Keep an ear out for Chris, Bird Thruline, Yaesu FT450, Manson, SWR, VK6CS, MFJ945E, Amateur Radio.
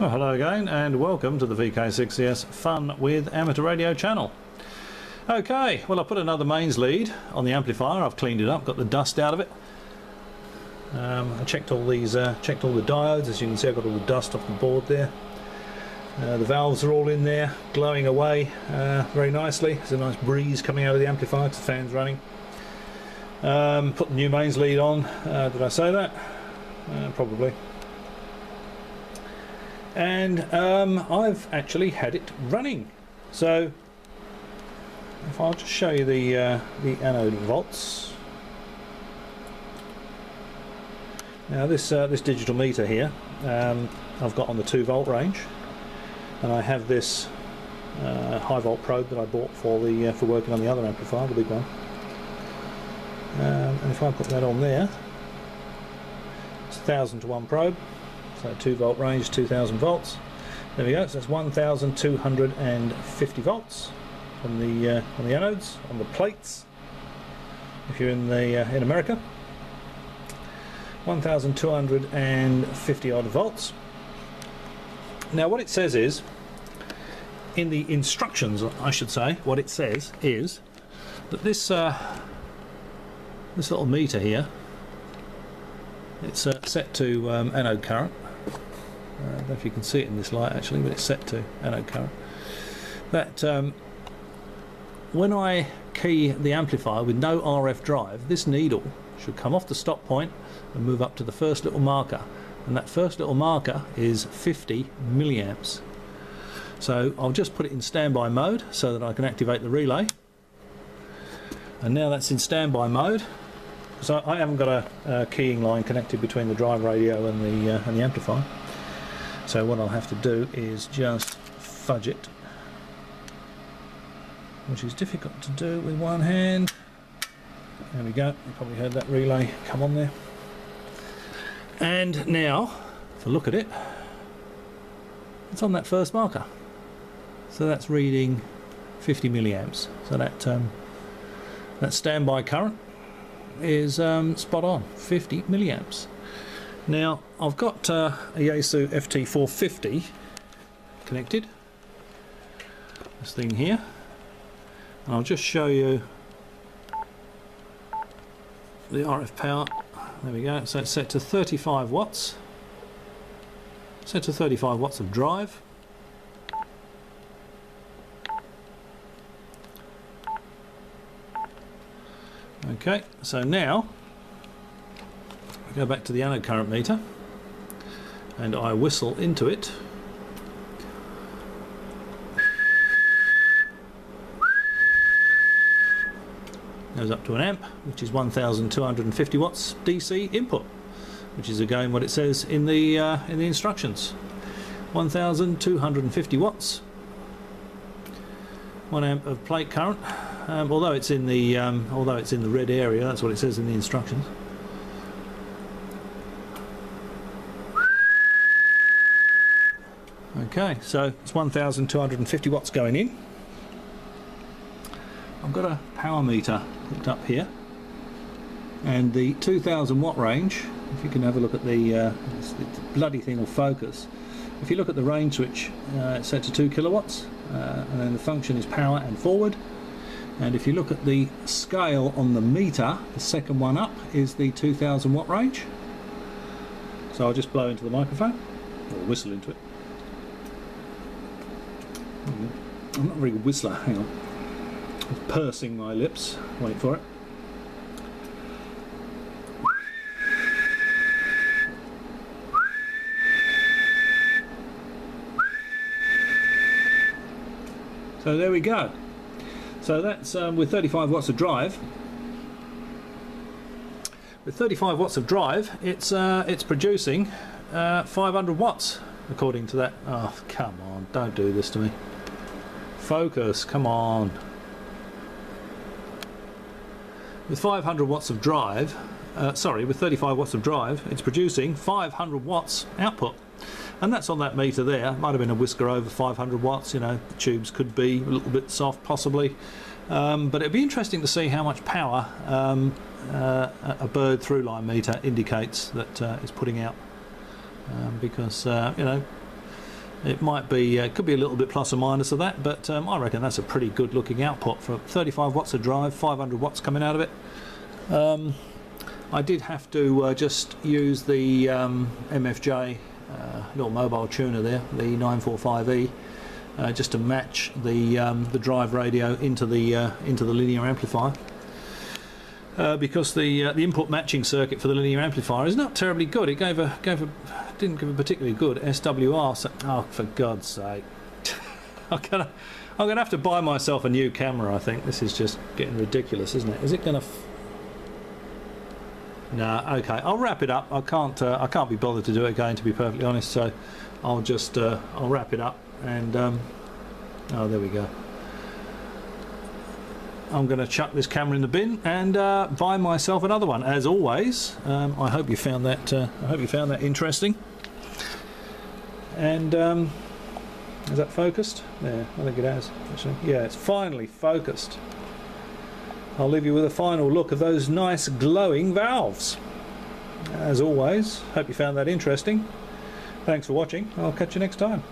Well, hello again and welcome to the VK6CS Fun with Amateur Radio channel. Okay, well I put another mains lead on the amplifier. I've cleaned it up, got the dust out of it. I checked all the diodes. As you can see, I've got all the dust off the board there. The valves are all in there, glowing away very nicely. There's a nice breeze coming out of the amplifier because the fan's running. Put the new mains lead on. Did I say that? Probably. And I've actually had it running, so if I'll just show you the anode volts. Now this digital meter here, I've got on the 2 volt range, and I have this high volt probe that I bought for working on the other amplifier, the big one. And if I put that on there, it's 1,000 to 1 probe. So 2 volt range, 2,000 volts. There we go, so that's 1,250 volts on the anodes, on the plates, if you're in America. 1,250 odd volts. Now what it says is, in the instructions I should say, what it says is that this, this little meter here, it's set to anode current. I don't know if you can see it in this light actually, but it's set to anode current. That when I key the amplifier with no RF drive, this needle should come off the stop point and move up to the first little marker, and that first little marker is 50 milliamps. So I'll just put it in standby mode so that I can activate the relay, and now that's in standby mode. So I haven't got a keying line connected between the drive radio and the amplifier. So what I'll have to do is just fudge it, which is difficult to do with one hand. There we go. You probably heard that relay come on there. And now, if I look at it, it's on that first marker. So that's reading 50 milliamps. So that that standby current is spot on, 50 milliamps. Now I've got a Yaesu FT450 connected, this thing here, and I'll just show you the RF power. There we go, so it's set to 35 watts, set to 35 watts of drive. Okay, so now I go back to the anode current meter and I whistle into it. Goes up to an amp, which is 1,250 watts DC input, which is again what it says in the instructions. 1,250 watts, 1 amp of plate current. Although it's in the red area, that's what it says in the instructions. Okay, so it's 1,250 watts going in. I've got a power meter hooked up here, and the 2,000 watt range. If you can have a look at the bloody thing will focus. If you look at the range switch, it's set to 2 kilowatts, and then the function is power and forward. And if you look at the scale on the meter, the second one up is the 2,000 watt range. So I'll just blow into the microphone, or whistle into it. I'm not a very good whistler, hang on. I'm pursing my lips, wait for it. So there we go. So that's with 35 watts of drive. With 35 watts of drive, it's producing 500 watts, according to that. Oh, come on! Don't do this to me. Focus! Come on. With 500 watts of drive, sorry, with 35 watts of drive, it's producing 500 watts output. And that's on that meter there. Might have been a whisker over 500 watts, you know, the tubes could be a little bit soft possibly. But it'd be interesting to see how much power a Bird Thruline meter indicates that it's putting out. Because, you know, It might be, could be a little bit plus or minus of that, but I reckon that's a pretty good looking output for 35 watts of drive, 500 watts coming out of it. I did have to just use the MFJ little mobile tuner there, the 945E, just to match the drive radio into the linear amplifier. Because the input matching circuit for the linear amplifier is not terribly good. It didn't give a particularly good SWR. So, oh, for God's sake! I'm gonna have to buy myself a new camera. I think this is just getting ridiculous, isn't it? Is it gonna? Nah, okay. I'll wrap it up. I can't be bothered to do it again, to be perfectly honest. So I'll just I'll wrap it up and oh, there we go. I'm going to chuck this camera in the bin and buy myself another one. As always, I hope you found that interesting. And is that focused? Yeah, I think it has. Actually, yeah, it's finally focused. I'll leave you with a final look of those nice glowing valves. As always, hope you found that interesting. Thanks for watching. I'll catch you next time.